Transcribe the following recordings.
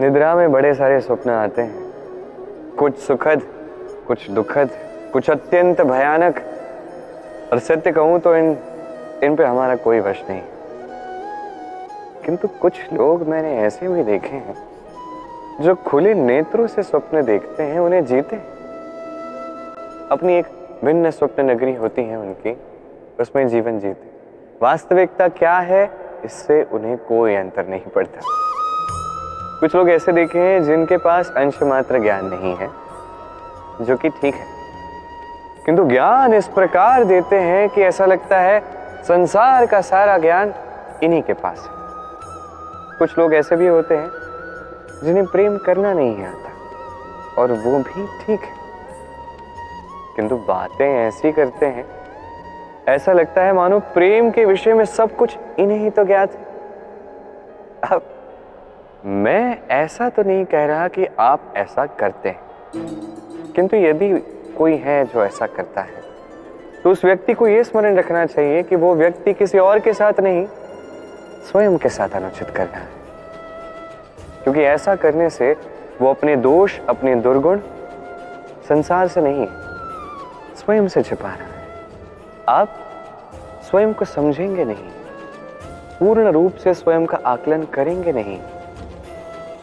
निद्रा में बड़े सारे स्वप्न आते हैं, कुछ सुखद, कुछ दुखद, कुछ अत्यंत भयानक। और सत्य कहूँ तो इन पे हमारा कोई वश नहीं। किंतु कुछ लोग मैंने ऐसे भी देखे हैं जो खुले नेत्रों से स्वप्न देखते हैं, उन्हें जीते। अपनी एक भिन्न स्वप्न नगरी होती है उनकी, उसमें जीवन जीते। वास्तविकता क्या है इससे उन्हें कोई अंतर नहीं पड़ता। कुछ लोग ऐसे देखे हैं जिनके पास अंश मात्र ज्ञान नहीं है, जो कि ठीक है, किंतु ज्ञान इस प्रकार देते हैं कि ऐसा लगता है संसार का सारा ज्ञान इन्हीं के पास है। कुछ लोग ऐसे भी होते हैं जिन्हें प्रेम करना नहीं आता, और वो भी ठीक है, किंतु बातें ऐसी करते हैं ऐसा लगता है मानो प्रेम के विषय में सब कुछ इन्हें ही तो ज्ञात है। अब मैं ऐसा तो नहीं कह रहा कि आप ऐसा करते हैं, किंतु यदि कोई है जो ऐसा करता है तो उस व्यक्ति को यह स्मरण रखना चाहिए कि वो व्यक्ति किसी और के साथ नहीं, स्वयं के साथ अनुचित करना है। क्योंकि ऐसा करने से वो अपने दोष, अपने दुर्गुण संसार से नहीं, स्वयं से छिपा रहा है। आप स्वयं को समझेंगे नहीं, पूर्ण रूप से स्वयं का आकलन करेंगे नहीं,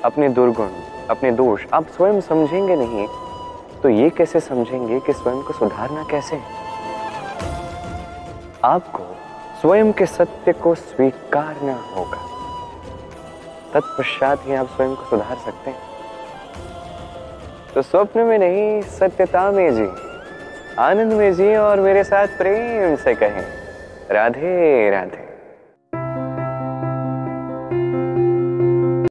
अपने दुर्गुण, अपने दोष आप स्वयं समझेंगे नहीं, तो ये कैसे समझेंगे कि स्वयं को सुधारना कैसे है? आपको स्वयं के सत्य को स्वीकारना होगा, तत्पश्चात ही आप स्वयं को सुधार सकते हैं। तो स्वप्न में नहीं, सत्यता में जी, आनंद में जी, और मेरे साथ प्रेम से कहें राधे राधे।